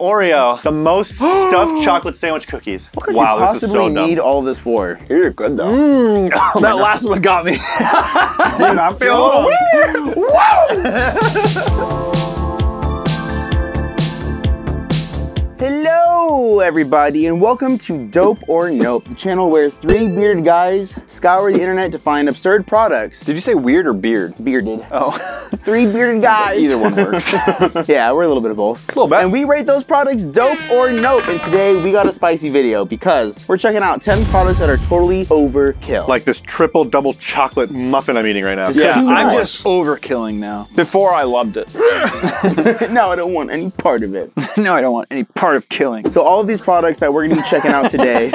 Oreo, the most stuffed chocolate sandwich cookies. What could you possibly need all this for? You're good though. Oh, that last one got me. Dude, I feel so weird. Whoa! Hello, everybody, and welcome to Dope or Nope, the channel where three bearded guys scour the internet to find absurd products. Did you say weird or beard? Bearded. Oh. Three bearded guys. Either one works. Yeah, we're a little bit of both. A little bit. And we rate those products dope or nope. And today we got a spicy video because we're checking out 10 products that are totally overkill. Like this triple double chocolate muffin I'm eating right now. Yeah, I'm just overkilling now. Before I loved it. No, I don't want any part of it. No, I don't want any part of killing. So all of these products that we're gonna be checking out today,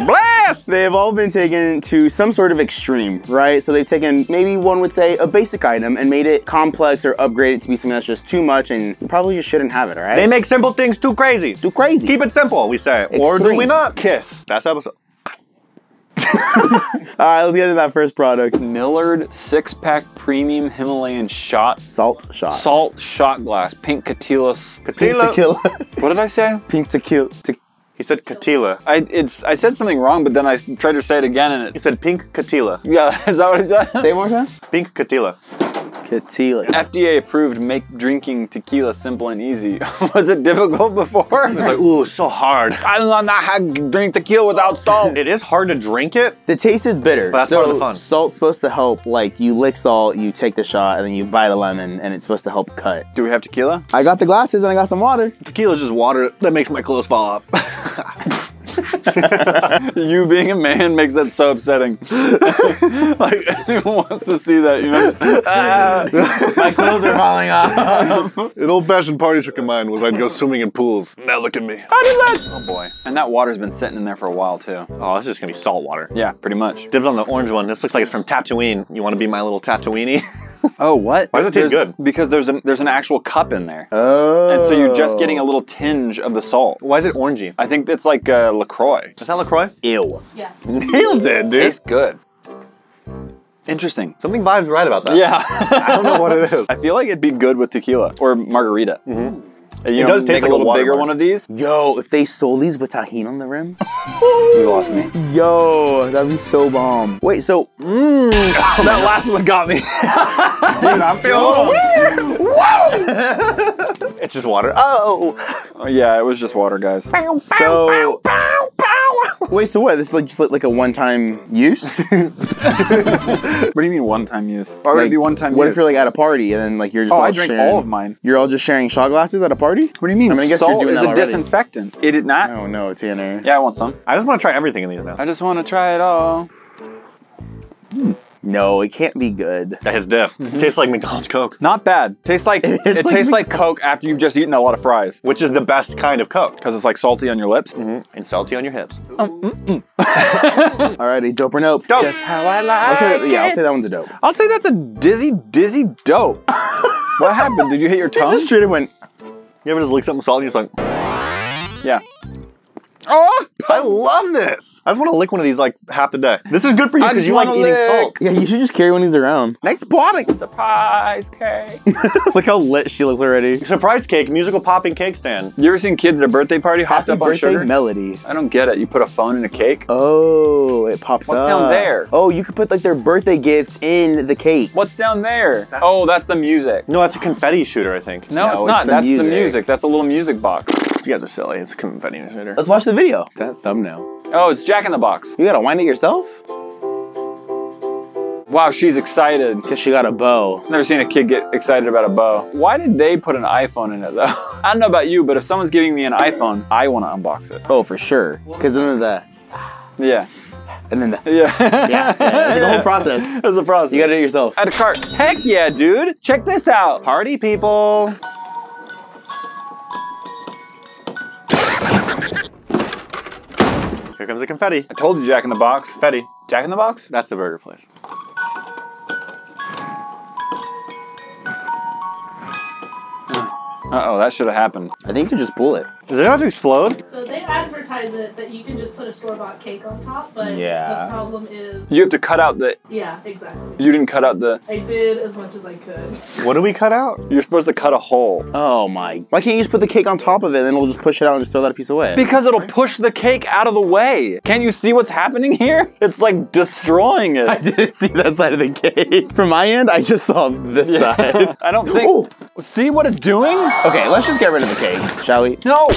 blast! They have all been taken to some sort of extreme, right? So they've taken, maybe one would say, a basic item and made it complex or upgraded to be something that's just too much and you probably just shouldn't have it, all right? They make simple things too crazy. Too crazy. Keep it simple, we say. Extreme. Or do we not? Kiss. That's episode. Alright, let's get into that first product. Millard 6-pack premium Himalayan shot. Salt shot. Salt shot glass. Pink Catilla. Catilla. What did I say? Pink tequila. He said Catilla. I said something wrong, but then I tried to say it again and it... He said pink Catilla. Yeah, is that what it said? Say it more time. Pink Catilla. Tequila. FDA approved make drinking tequila simple and easy. Was it difficult before? It's like, ooh, so hard. I don't know how to drink tequila without salt. It is hard to drink it. The taste is bitter. But that's part of the fun. Salt's supposed to help, like, you lick salt, you take the shot, and then you bite a lemon, and it's supposed to help cut. Do we have tequila? I got the glasses and I got some water. Tequila's just water that makes my clothes fall off. You being a man makes that so upsetting. Like, anyone wants to see that, you know? My clothes are falling off. An old-fashioned party trick of mine was I'd go swimming in pools. Now look at me. Oh boy. And that water's been sitting in there for a while too. Oh, this is just gonna be salt water. Yeah, pretty much. Dibs on the orange one. This looks like it's from Tatooine. You wanna be my little Tatooiney? Oh, what? Why does it taste good? Because there's an actual cup in there. Oh. And so you're just getting a little tinge of the salt. Why is it orangey? I think it's like LaCroix. Is that LaCroix? Ew. Yeah. Nailed it, dude. Tastes good. Interesting. Something vibes right about that. Yeah. I don't know what it is. I feel like it'd be good with tequila or margarita. Mm-hmm. You know, it does taste like a little bigger one of these. Yo, if they sold these with tahini on the rim, you lost me. Yo, that'd be so bomb. Wait, so that last one got me. Dude, I feel weird. Whoa! It's just water. Oh, yeah, it was just water, guys. So. Wait, so what? This is like just like a one-time use? What do you mean one-time use? Why would it be one-time use? What if you're like at a party and then like you're just all sharing? Oh, I drank all of mine. You're all just sharing shot glasses at a party? What do you mean? I mean, I guess you're doing that already. Salt is a disinfectant. Is it not? Oh no, Tanner. Yeah, I want some. I just want to try everything in these now. I just want to try it all. No, it can't be good. That is diff. Mm-hmm. It tastes like McDonald's Coke. Not bad. Tastes like it tastes like Coke after you've just eaten a lot of fries, which is the best kind of Coke because it's like salty on your lips and salty on your hips. Alrighty, dope or nope? Dope. Just how I like. I'll say that one's a dope. I'll say that's a dizzy dope. What happened? Did you hit your tongue? It just straight went. You ever just lick something salty and you're just like? Yeah. Oh, I love this. I just want to lick one of these like half the day. This is good for you because you like eating salt. Yeah, you should just carry one of these around. Next product. Surprise cake. Look how lit she looks already. Surprise cake, musical popping cake stand. You ever seen kids at a birthday party hopped up on sugar? Melody. I don't get it. You put a phone in a cake? Oh, it pops up. What's down there? Oh, you could put like their birthday gifts in the cake. What's down there? Oh, that's the music. No, that's a confetti shooter, I think. No, it's not. That's the music. That's a little music box. You guys are silly. It's a confetti shooter. Let's watch the video. That thumbnail. Oh, it's Jack in the Box. You gotta wind it yourself? Wow, she's excited. Because she got a bow. Never seen a kid get excited about a bow. Why did they put an iPhone in it though? I don't know about you, but if someone's giving me an iPhone, I want to unbox it. Oh, for sure. Because then the... Yeah. And then the... Yeah. Yeah. It's the whole process. It's the process. You gotta do it yourself. Add a cart. Heck yeah, dude. Check this out. Party people. Here comes the confetti. I told you, Jack in the Box. Confetti. Jack in the Box? That's the burger place. Uh-oh, that should have happened. I think you could just pull it. Does it not explode? So they advertise it that you can just put a store-bought cake on top, but the problem is... You have to cut out the... Yeah, exactly. You didn't cut out the... I did as much as I could. What do we cut out? You're supposed to cut a hole. Oh my... Why can't you just put the cake on top of it and then we'll just push it out and just throw that piece away? Because it'll push the cake out of the way. Can't you see what's happening here? It's like destroying it. I didn't see that side of the cake. From my end, I just saw this side. I don't think... Ooh. See what it's doing? Okay, let's just get rid of the cake, shall we? No!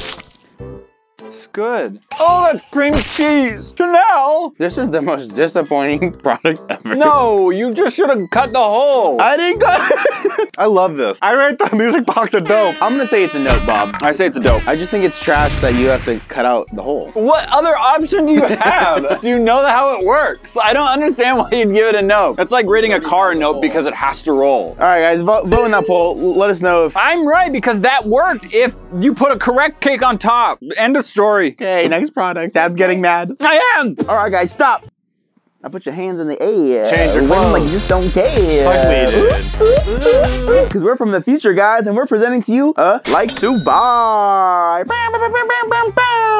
It's good. Oh, that's cream cheese. Chanel! This is the most disappointing product ever. No, you just should have cut the hole. I didn't cut it. I love this. I rate the music box a dope. I'm gonna say it's a note, Bob. I say it's a dope. I just think it's trash that you have to cut out the hole. What other option do you have? Do you know how it works? I don't understand why you'd give it a note. That's like rating a car a note because it has to roll. All right, guys, vote in that poll. Let us know if... I'm right, because that worked if you put a correct cake on top. End of story. Okay, next product. Dad's getting mad. I am! All right, guys, stop. Now put your hands in the air. Change your clothes. Like you just don't care. Fuck me, dude. Because we're from the future, guys, and we're presenting to you a like to buy.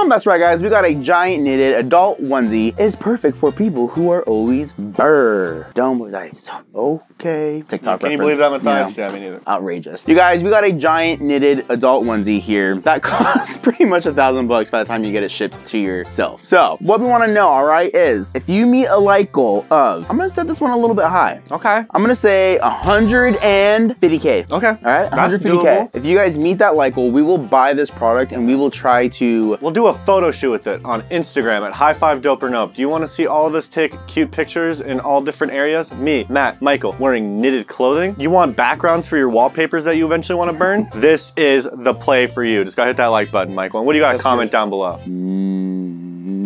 That's right, guys. We got a giant knitted adult onesie. It's perfect for people who are always burr. Done with ice. Okay. TikTok reference. Can you believe that, Matthias? Yeah, me neither. Outrageous. You guys, we got a giant knitted adult onesie here that costs pretty much $1,000 by the time you get it shipped to yourself. So what we want to know, all right, is if you meet a like goal of, I'm gonna set this one a little bit high. Okay. I'm gonna say 150K. Okay. All right, 150K. If you guys meet that like goal, we will buy this product and we will try to... We'll do a photo shoot with it on Instagram at @HighFiveDopeOrNope. Do you wanna see all of us take cute pictures in all different areas? Me, Matt, Michael, wearing knitted clothing. You want backgrounds for your wallpapers that you eventually wanna burn? This is the play for you. Just gotta hit that like button, Michael. And what do you gotta comment down below?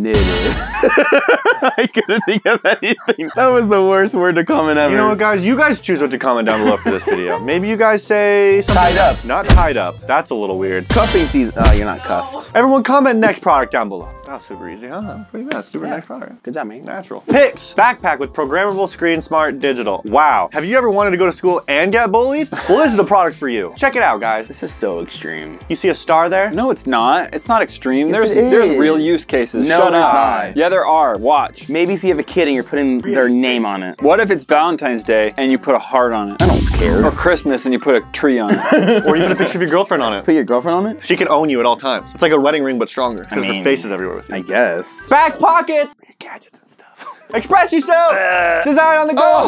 I couldn't think of anything. That was the worst word to comment ever. You know what, guys? You guys choose what to comment down below for this video. Maybe you guys say something. Tied up. Not tied up. That's a little weird. Cuffing season. Oh, you're not cuffed. Everyone comment next product down below. That was super easy, huh? Pretty bad. Super nice product. Good job, man. Natural. PIX. Backpack with programmable screen, smart, digital. Wow. Have you ever wanted to go to school and get bullied? Well, this is the product for you. Check it out, guys. This is so extreme. You see a star there? No, it's not. It's not extreme. Yes, there's real use cases. No, there's not. Yeah, there are. Watch. Maybe if you have a kid and you're putting their name on it. What if it's Valentine's Day and you put a heart on it? I don't care. Or Christmas and you put a tree on it. Or you put a picture of your girlfriend on it. Put your girlfriend on it? She can own you at all times. It's like a wedding ring, but stronger. Because her face is everywhere with you. I guess. Back pockets! Your gadgets and stuff. Express yourself! Design on the go! Oh,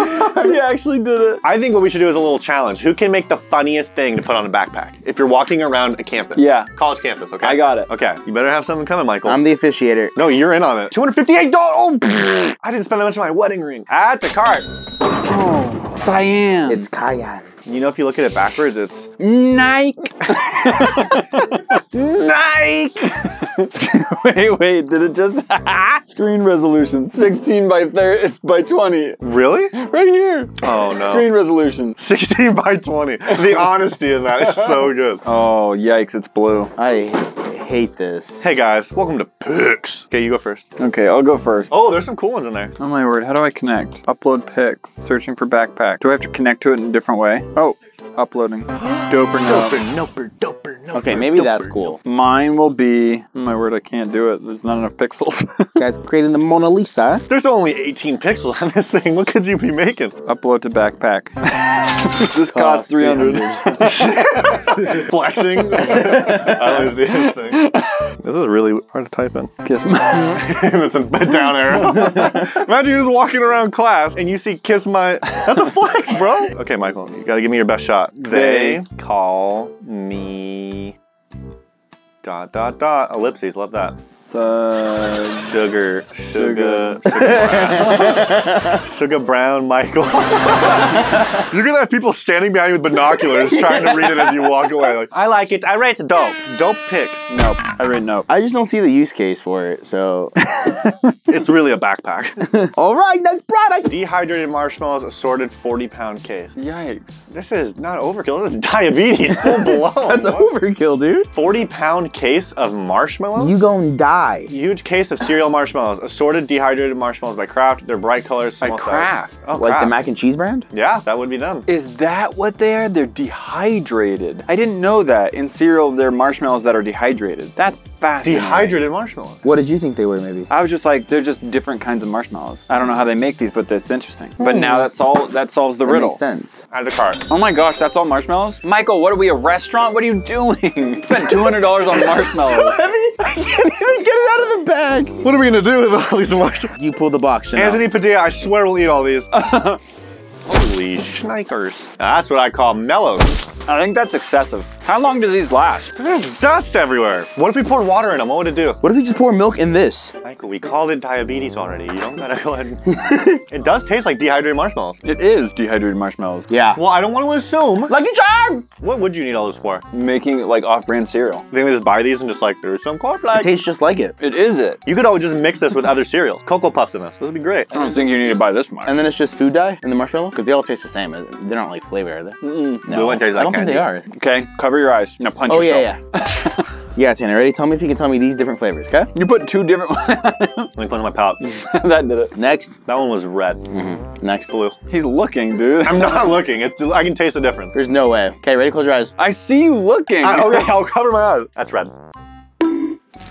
heart! You actually did it. I think what we should do is a little challenge. Who can make the funniest thing to put on a backpack? If you're walking around a campus. Yeah. College campus, okay? I got it. Okay, you better have something coming, Michael. I'm the officiator. No, you're in on it. $258! Oh, I didn't spend that much on my wedding ring. Add to cart. Oh, cyan. It's cayenne. You know, if you look at it backwards, it's Nike. Nike. Wait, did it just screen resolution 16 by 20? Really? Right here. Oh no. Screen resolution 16 by 20. The honesty in that is so good. Oh yikes! It's blue. I hate this. Hey guys, welcome to PIX. Okay, you go first. Okay, I'll go first. Oh, there's some cool ones in there. Oh my word, how do I connect? Upload PIX, searching for backpack. Do I have to connect to it in a different way? Oh, uploading. Dope or nope. Doper. Okay, maybe that's cool. Mine will be, oh my word, I can't do it. There's not enough pixels. Guys, creating the Mona Lisa. There's only 18 pixels on this thing. What could you be making? Upload to backpack. This costs $300. Flexing. I always do this thing. This is really hard to type in. Kiss my... And it's a down arrow. Imagine you're just walking around class and you see kiss my... That's a flex, bro. Okay, Michael, you gotta give me your best shot. They call me... ... Ellipses, love that. Sugar brown. Sugar brown, Michael. You're gonna have people standing behind you with binoculars trying to read it as you walk away. Like, I like it. I rate it dope. Dope picks. Nope. I rate nope. I just don't see the use case for it, so. It's really a backpack. All right, next product. Dehydrated marshmallows, assorted 40-pound case. Yikes. This is not overkill. This is diabetes full blown. That's overkill, dude. 40-pound case of marshmallows? You gonna die. pie. Huge case of cereal marshmallows. Assorted dehydrated marshmallows by Kraft. They're bright colors, small size. By Kraft? Oh, like Kraft. The mac and cheese brand? Yeah, that would be them. Is that what they are? They're dehydrated. I didn't know that. In cereal, they're marshmallows that are dehydrated. That's fascinating. Dehydrated marshmallows. What did you think they were, maybe? I was just like, they're just different kinds of marshmallows. I don't know how they make these, but that's interesting. But now that solves the riddle. Makes sense. Out of the cart. Oh my gosh, that's all marshmallows? Michael, what are we, a restaurant? What are you doing? You spent $200 on marshmallows. So heavy. I can't even get it out of the bag. What are we gonna do with all these marshmallows? You pull the box, Chanel. Anthony Padilla, I swear we'll eat all these. Holy shnikers. Now that's what I call mellows. I think that's excessive. How long do these last? There's dust everywhere. What if we poured water in them? What would it do? What if we just pour milk in this? Michael, we called it diabetes already. You don't gotta go ahead and... It does taste like dehydrated marshmallows. It is dehydrated marshmallows. Yeah. Well, I don't want to assume. Lucky Charms! What would you need all this for? Making like off-brand cereal. Then we just buy these and just like, there's some cornflakes. It tastes just like it. It is it. You could always just mix this with other cereals. Cocoa Puffs in this. This would be great. I don't think you need to buy this much. And then it's just food dye in the marshmallow? Because they all taste the same. They don't like flavor, are they? Mm-mm. No. I don't think they are. Okay, cover your eyes. Now punch yourself. Oh, yeah, yeah. Yeah, Tanner, ready? Tell me if you can tell me these different flavors, okay? You put two different ones. Let me clean my palate. That did it. Next. That one was red. Mm-hmm. Next. Blue. He's looking, dude. I'm not looking. It's, I can taste the difference. There's no way. Okay, ready? Close your eyes. I see you looking. Okay, I'll cover my eyes. That's red.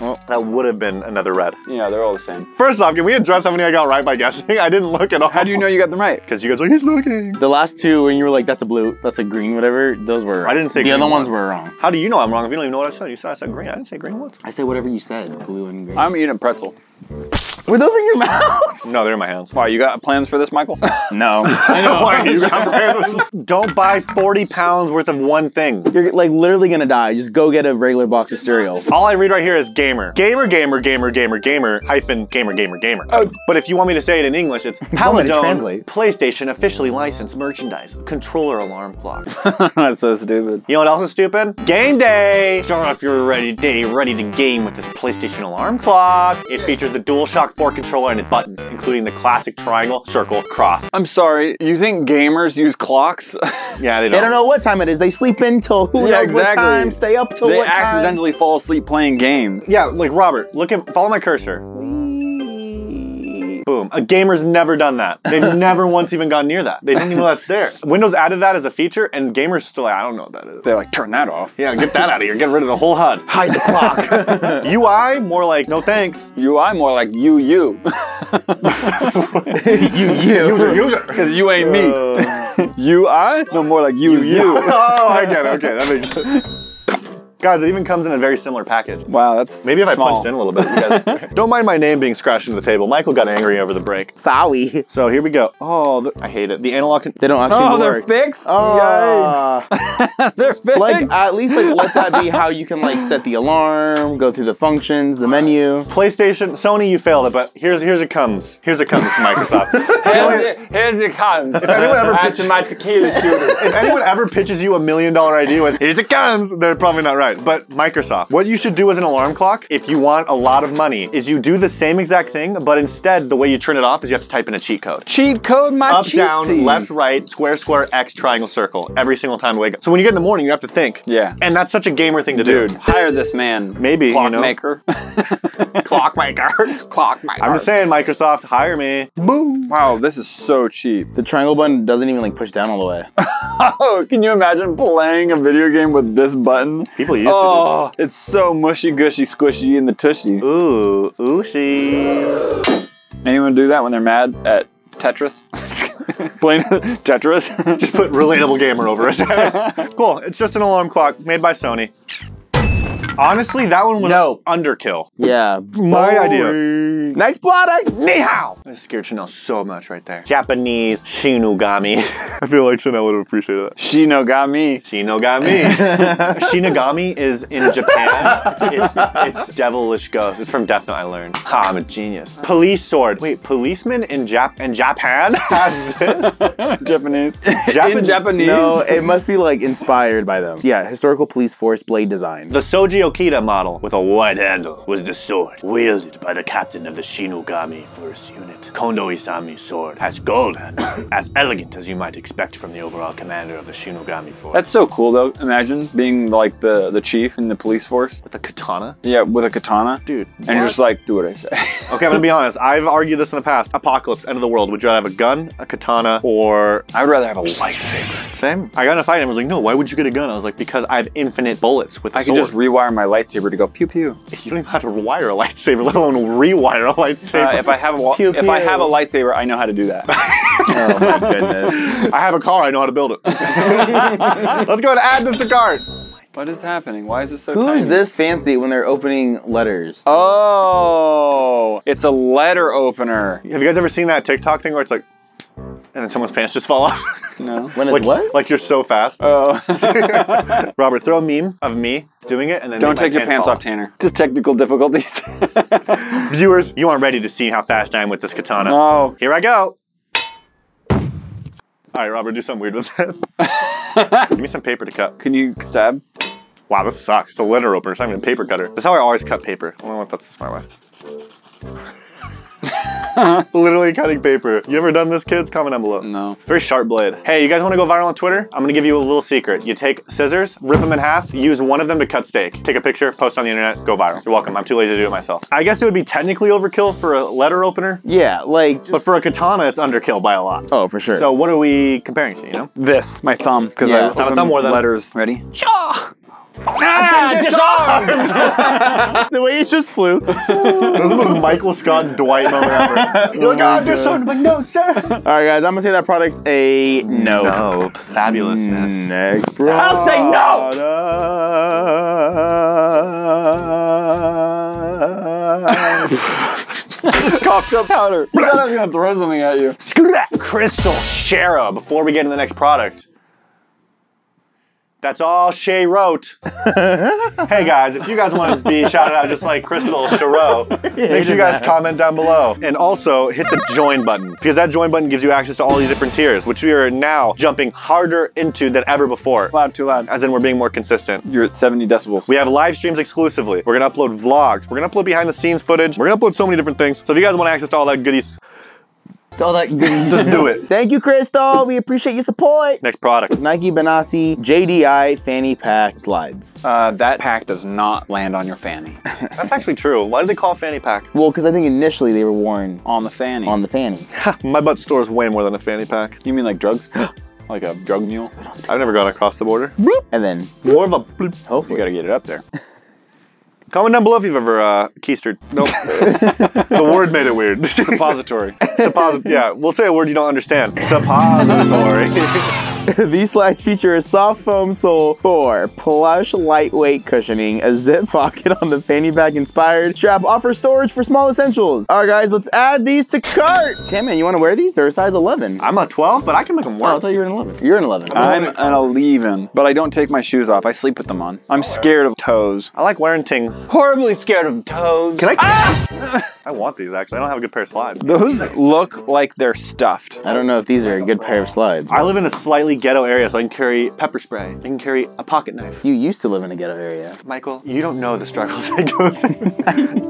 Well, that would have been another red. Yeah, they're all the same. First off, can we address how many I got right by guessing? I didn't look at all. How do you know you got them right? Because you guys were like, he's looking. The last two, when you were like, that's a blue, that's a green, whatever, those were wrong. I didn't say green. The other ones were wrong. How do you know I'm wrong if you don't even know what I said? You said I said green. I didn't say green once. I said whatever you said, blue and green. I'm eating a pretzel. Were those in your mouth? No, they're in my hands. Wow, you got plans for this, Michael? No. I know. Why, you got plans? Don't buy 40 pounds worth of one thing. You're like literally gonna die. Just go get a regular box of cereal. All I read right here is gamer. Gamer, gamer, gamer, gamer, gamer, hyphen, gamer, gamer, gamer. Oh. But if you want me to say it in English, it's Paladone, PlayStation officially licensed merchandise, controller alarm clock. That's so stupid. You know what else is stupid? Game day! Start off your ready to game with this PlayStation alarm clock. It features the DualShock 4 controller and its buttons, including the classic triangle, circle, cross. I'm sorry, you think gamers use clocks? Yeah, they don't. They don't know what time it is. They sleep in till who knows what time, stay up till what time. They accidentally fall asleep playing games. Yeah, like Robert, look at, follow my cursor. Boom. A gamer's never done that. They've never once even gone near that. They didn't even know that's there. Windows added that as a feature, and gamers still like, I don't know what that is. They're like, turn that off. Yeah, get that out of here. Get rid of the whole HUD. Hide the clock. UI, more like, no thanks. UI, more like, you. User, user. Because you ain't me. UI? No, more like, you. Oh, I get it. Okay, that makes sense. Guys, it even comes in a very similar package. Wow, that's maybe if small. I punched in a little bit. You guys, don't mind my name being scratched into the table. Michael got angry over the break. Sorry. So here we go. Oh, I hate it. The analog, they don't actually work. They're fixed? Oh, yikes. They're fixed? Like, at least like, let that be how you can like set the alarm, go through the functions, the menu. PlayStation, Sony, you failed it, but here's it comes. Here's it comes, Microsoft. here's it comes. If anyone ever pitches my tequila shooters. If anyone ever pitches you $1 million idea with, here's it comes, they're probably not right. But Microsoft, what you should do as an alarm clock, if you want a lot of money, is you do the same exact thing, but instead the way you turn it off is you have to type in a cheat code. Cheat code, my cheat. Up, down, left, right, square, square, X, triangle, circle. Every single time you wake up. So when you get in the morning, you have to think. Yeah. And that's such a gamer thing to do. Dude, hire this man. Maybe, clockmaker. You know. Clockmaker. I'm just saying, Microsoft, hire me. Boom. Wow, this is so cheap. The triangle button doesn't even like push down all the way. Oh, can you imagine playing a video game with this button? People used to do that. It's so mushy, gushy, squishy in the tushy. Ooh, ooshy. Anyone do that when they're mad at Tetris? Plain Tetris? Just put relatable gamer over it. Cool, it's just an alarm clock made by Sony. Honestly, that one was underkill. Yeah. My idea. Nice product. Ni hao. I scared Chanel so much right there. Japanese Shinigami. I feel like Chanel would have appreciated that. Shinigami. Shinigami. Shinigami is in Japan. It's devilish ghost. It's from Death Note, I learned. Ha, I'm a genius. Police sword. Wait, policeman in Japan has this? Japanese. In Japanese? No, it must be like inspired by them. Yeah, historical police force blade design. The Soji Okita model with a wide handle was the sword wielded by the captain of the Shinigami First Unit. Kondo Isami's sword has gold handle, as elegant as you might expect from the overall commander of the Shinigami Force. That's so cool though. Imagine being like the chief in the police force. With a katana? Yeah, with a katana. Dude. And what? You're just like, do what I say. Okay, I'm gonna be honest. I've argued this in the past. Apocalypse, end of the world. Would you rather have a gun, a katana, or... I would rather have a lightsaber. Same. I got in a fight and I was like, no, why would you get a gun? I was like, because I have infinite bullets with the sword. I can just rewire my lightsaber to go pew pew. You don't even have to rewire a lightsaber, let alone rewire a lightsaber. If I have a lightsaber, I know how to do that. Oh my goodness. I have a car, I know how to build it. Let's go and add this to cart. What is happening? Why is this so tiny? Who's this fancy when they're opening letters? Oh, it's a letter opener. Have you guys ever seen that TikTok thing where it's like, and then someone's pants just fall off? No. When is like, what? Like you're so fast. Oh. Robert, throw a meme of me doing it and then don't take your pants off, Tanner. Just technical difficulties. Viewers, you aren't ready to see how fast I am with this katana. No. Here I go. All right, Robert, do something weird with that. Give me some paper to cut. Can you stab? Wow, this sucks. It's a letter opener. It's not even a paper cutter. That's how I always cut paper. I don't know if that's the smart way. Literally cutting paper. You ever done this, kids? Comment down below. No. Very sharp blade. Hey, you guys want to go viral on Twitter? I'm gonna give you a little secret. You take scissors, rip them in half, use one of them to cut steak. Take a picture, post on the internet, go viral. You're welcome. I'm too lazy to do it myself. I guess it would be technically overkill for a letter opener. Yeah, like... Just... But for a katana, it's underkill by a lot. Oh, for sure. So what are we comparing to, you know? This. My thumb. Because yeah, I have a thumb more than... Letters. Ready? Cha! Ah, disarmed! The way it just flew. That was the most Michael Scott and Dwight moment ever. You're like, ah, oh, disarmed. I'm like, no, sir. All right, guys, I'm gonna say that product's a nope. Nope. Fabulousness. Next product. I'll say no! Just coughed up powder. You thought I was gonna throw something at you. Screw that. Crystal Shara, before we get into the next product. That's all Shay wrote. Hey guys, if you guys want to be shouted out just like Crystal Chereau, make sure you guys comment down below. And also hit the join button, because that join button gives you access to all these different tiers, which we are now jumping harder into than ever before. Loud, too loud. As in we're being more consistent. You're at 70 decibels. We have live streams exclusively. We're gonna upload vlogs. We're gonna upload behind the scenes footage. We're gonna upload so many different things. So if you guys want access to all that goodies, all that goodies. Just do it. Thank you, Crystal. We appreciate your support. Next product. Nike Benassi JDI fanny pack slides. That pack does not land on your fanny. That's actually true. Why do they call it fanny pack? Well, because I think initially they were worn on the fanny. On the fanny. My butt stores way more than a fanny pack. You mean like drugs? Like a drug mule? I've never gone across the border. Bloop. And then more of a bloop. Hopefully. You gotta get it up there. Comment down below if you've ever keistered. Nope. The word made it weird. Suppository. Yeah, we'll say a word you don't understand. Suppository. These slides feature a soft foam sole for plush lightweight cushioning, a zip pocket on the fanny pack inspired strap, offers storage for small essentials. All right, guys, let's add these to cart. Tim, man, you want to wear these? They're a size 11. I'm a 12, but I can make them work. Oh, I thought you were an 11. You're an 11. I'm an 11, but I don't take my shoes off. I sleep with them on. I'm scared of toes. I like wearing things. Horribly scared of toes. Can I? Ah! I want these, actually. I don't have a good pair of slides. Those look like they're stuffed. I don't know if these are a good pair of slides. I live in a slightly ghetto area, so I can carry pepper spray. I can carry a pocket knife. You used to live in a ghetto area. Michael, you don't know the struggles I go through.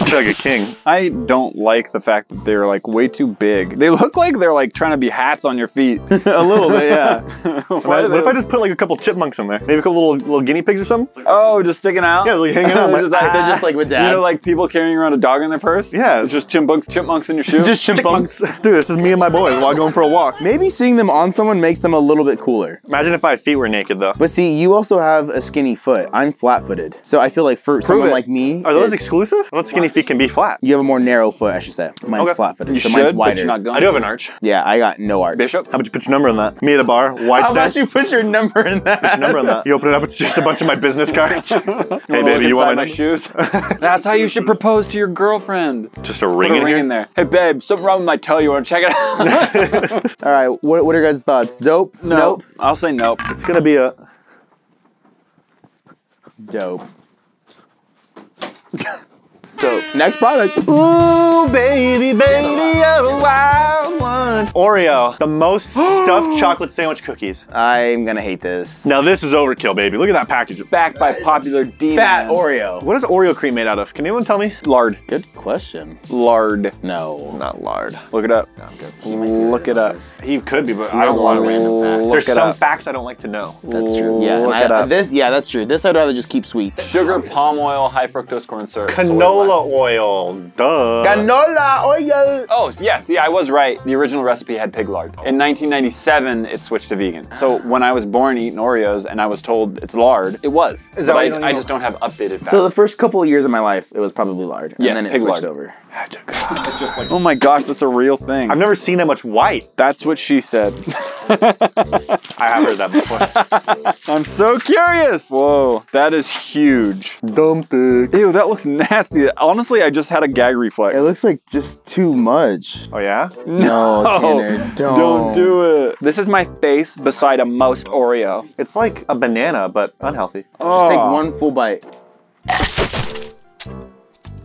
I feel like a king. I don't like the fact that they're like way too big. They look like they're like trying to be hats on your feet. A little bit, yeah. What if I just put like a couple chipmunks in there? Maybe a couple little guinea pigs or something? Oh, just sticking out? Yeah, like hanging out. They're just like with dad. You know, like people carrying around a dog in their purse? Yeah. It's just chipmunks in your shoe? Just chipmunks. Dude, this is me and my boys while going for a walk. Maybe seeing them on someone makes them a little bit cooler. Imagine if my feet were naked though. But see, you also have a skinny foot. I'm flat-footed. So I feel like for someone like me. Are those exclusive? What's skinny feet can be flat. You have a more narrow foot, I should say. Mine's flat-footed, so mine's wider. You're not going. I do have an arch. Yeah, I got no arch. Bishop, how about you put your number in that? Me at a bar, wide stash. How about you put your number in that? Put your number in that. You open it up, it's just a bunch of my business cards. Hey baby, you want my shoes? That's how you should propose to your girlfriend. Just a ring in there. Hey babe, something wrong with my toe. You want to check it out? All right, what are your guys' thoughts? Dope? Nope. I'll say nope. It's gonna be a dope. Dope. Next product. Ooh, baby, baby, oh, wild one. Oreo, the most stuffed chocolate sandwich cookies. I'm gonna hate this. Now this is overkill, baby. Look at that package. Backed by popular demand. Fat Oreo. What is Oreo cream made out of? Can anyone tell me? Lard. Good question. Lard. No. It's not lard. Look it up. No, I'm good. Look it up. He could be, but I don't want to random facts. There's some facts I don't like to know. That's true. Yeah, look it up. This, yeah, that's true. This I'd rather just keep sweet. Sugar, palm oil, high fructose corn syrup. Canola oil, duh. Canola oil. Oh, yeah, see, I was right. The original recipe had pig lard. In 1997, it switched to vegan. So when I was born eating Oreos and I was told it's lard, it was. Is that I just don't have updated facts. So the first couple of years of my life, it was probably lard. Yes, and then it switched over. Oh my gosh, that's a real thing. I've never seen that much white. That's what she said. I have heard that before. I'm so curious. Whoa, that is huge. Dumb thick. Ew, that looks nasty. Honestly, I just had a gag reflex. It looks like just too much. Oh yeah? No, Tanner, don't do it. This is my face beside a moist Oreo. It's like a banana, but unhealthy. Oh. Just take one full bite.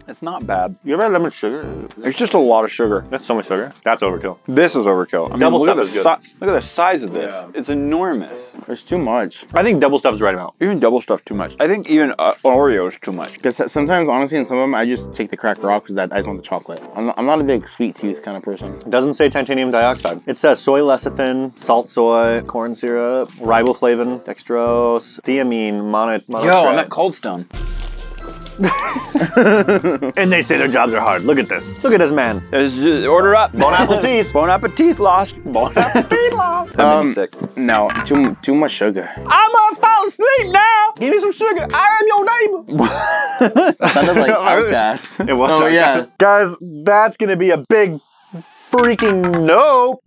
It's not bad. You ever had lemon sugar? It's just a lot of sugar. That's so much sugar. That's overkill. This is overkill. I mean, double stuff is good. Look at the size of this. Yeah. It's enormous. It's too much. I think double stuff is the right amount. Even double stuff too much. I think even Oreo is too much. Because sometimes, honestly, in some of them, I just take the cracker off because I just want the chocolate. I'm not a big sweet tooth kind of person. It doesn't say titanium dioxide. It says soy lecithin, salt soy, corn syrup, riboflavin, dextrose, thiamine, monotretin. Yo, I'm at Cold Stone. And they say their jobs are hard. Look at this. Look at this man. Just order up. Bon appetit. Bon appetit lost. Bon appetit lost. I'm sick. No, too much sugar. I'm gonna fall asleep now. Give me some sugar. I am your neighbor. Sounded like Outcast. It was. Oh yeah. Guys, that's gonna be a big freaking no.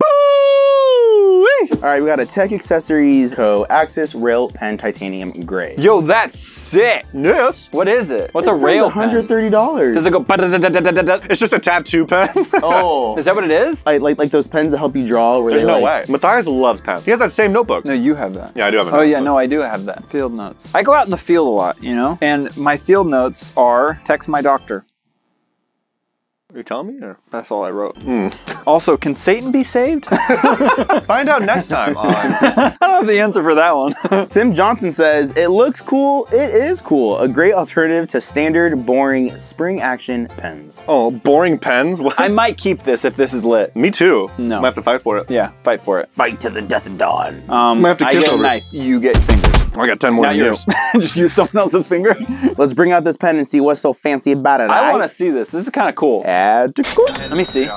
All right, we got a Tech Accessories Co. Axis Rail Pen Titanium Gray. Yo, that's sick. Yes. What is it? What's a rail pen? $130. Does it go da-da-da-da-da-da? It's just a tattoo pen. Oh. Is that what it is? Like those pens that help you draw. Where there's no way. Matthias loves pens. He has that same notebook. No, you have that. Yeah, I do have a notebook. Oh yeah, no, I do have that. Field Notes. I go out in the field a lot, you know? And my Field Notes are text my doctor. Are you telling me? Or? That's all I wrote. Also, can Satan be saved? Find out next time on... I don't have the answer for that one. Tim Johnson says, it looks cool, it is cool. A great alternative to standard, boring, spring action pens. Oh, boring pens? What? I might keep this if this is lit. Me too. No. Might have to fight for it. Yeah, fight for it. Fight to the death of dawn. Might have to kiss over. I get a knife, you get fingers. I got 10 more than you. Just use someone else's finger. Let's bring out this pen and see what's so fancy about it. I want to see this. This is kind of cool. Let me see.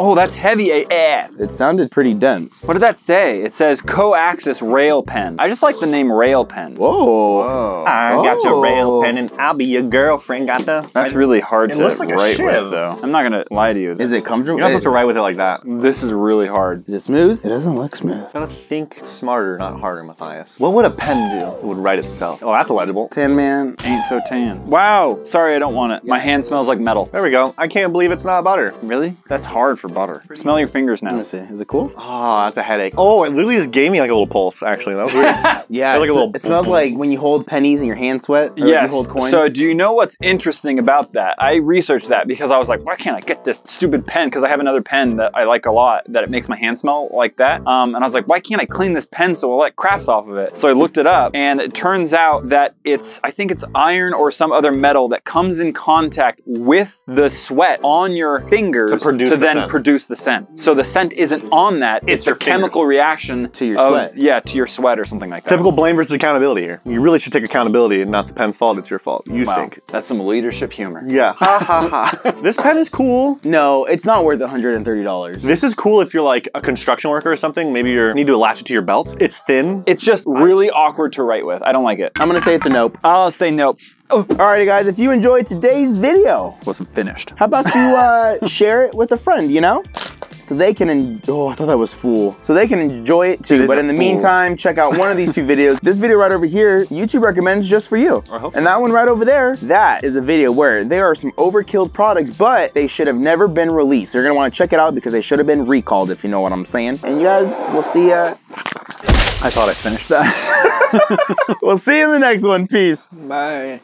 Oh, that's heavy AF. It sounded pretty dense. What did that say? It says Coaxis Rail Pen. I just like the name Rail Pen. Whoa. I got your rail pen and I'll be your girlfriend. That's really hard to write with, though. I'm not going to lie to you. Is it comfortable? You're not supposed to write with it like that. This is really hard. Is it smooth? It doesn't look smooth. Gotta think smarter, not harder, Matthias. What would a pen do? It would write itself. Oh, that's illegible. Tan man. Ain't so tan. Wow. Sorry, I don't want it. My hand smells like metal. There we go. I can't believe it's not butter. Really? That's hard for butter. Smell your fingers now. Let me see. Is it cool? Oh, that's a headache. Oh, it literally just gave me like a little pulse, actually. That was weird. Yeah. Like a little... It smells like when you hold pennies and your hand sweat. Yes. You hold coins. So do you know what's interesting about that? I researched that because I was like, why can't I get this stupid pen? Because I have another pen that I like a lot that it makes my hand smell like that. And I was like, why can't I clean this pen so we'll let crafts off of it? So I looked it up. And it turns out that it's, I think it's iron or some other metal that comes in contact with the sweat on your fingers to then produce the scent. So the scent isn't on that, it's a chemical reaction to your sweat. Yeah, to your sweat or something like that. Typical blame versus accountability here. You really should take accountability and not the pen's fault, it's your fault. You stink. That's some leadership humor. Yeah. Ha ha ha. This pen is cool. No, it's not worth $130. This is cool if you're like a construction worker or something. Maybe you need to latch it to your belt. It's thin. It's just really awkward to write with. I don't like it. I'm gonna say it's a nope. I'll say nope. Oh. Alrighty guys, if you enjoyed today's video. Wasn't finished. How about you share it with a friend, you know? So they can, oh, I thought that was fool. So they can enjoy it too, but in the meantime, check out one of these two videos. This video right over here, YouTube recommends just for you. And that one right over there, that is a video where there are some overkill products, but they should have never been released. You're gonna wanna check it out because they should have been recalled, if you know what I'm saying. And you guys, we'll see ya. I thought I finished that. We'll see you in the next one. Peace. Bye.